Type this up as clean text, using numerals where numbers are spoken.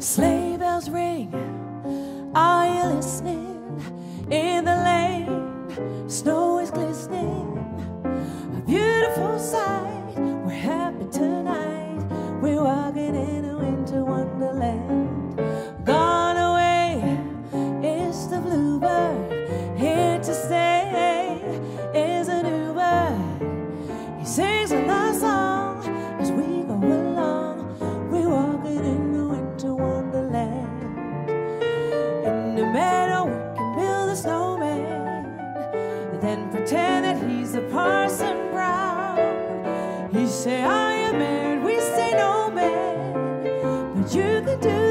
Sleigh bells ring, are you listening? In the lane, snow is glistening. A beautiful sight, we're happy tonight. We're walking in a winter wonderland. Gone away is the bluebird, here to stay is a new bird. He sings a love song as we go along. We're walking in a winter wonderland. In the meadow we can build a snowman, then pretend that he's a Parson Brown. He say, "Are you married?" We say, "No, man, but you can do